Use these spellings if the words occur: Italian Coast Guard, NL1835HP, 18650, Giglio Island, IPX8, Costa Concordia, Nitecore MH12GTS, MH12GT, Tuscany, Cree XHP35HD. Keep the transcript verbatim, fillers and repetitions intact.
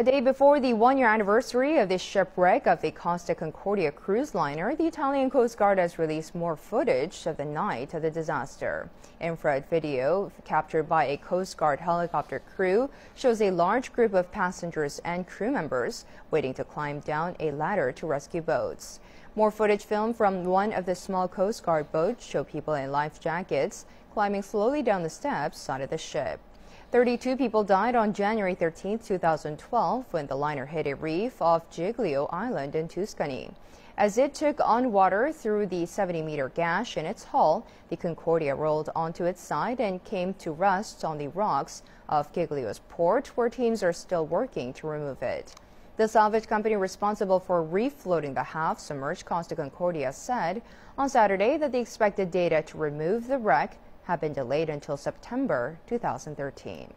A day before the one-year anniversary of the shipwreck of the Costa Concordia cruise liner, the Italian Coast Guard has released more footage of the night of the disaster. Infrared video captured by a Coast Guard helicopter crew shows a large group of passengers and crew members waiting to climb down a ladder to rescue boats. More footage filmed from one of the small Coast Guard boats show people in life jackets climbing slowly down the steps side of the ship. thirty-two people died on January thirteenth two thousand twelve, when the liner hit a reef off Giglio Island in Tuscany. As it took on water through the seventy meter gash in its hull, the Concordia rolled onto its side and came to rest on the rocks of Giglio's port, where teams are still working to remove it. The salvage company responsible for refloating the half-submerged Costa Concordia said on Saturday that the expected data to remove the wreck have been delayed until September two thousand thirteen.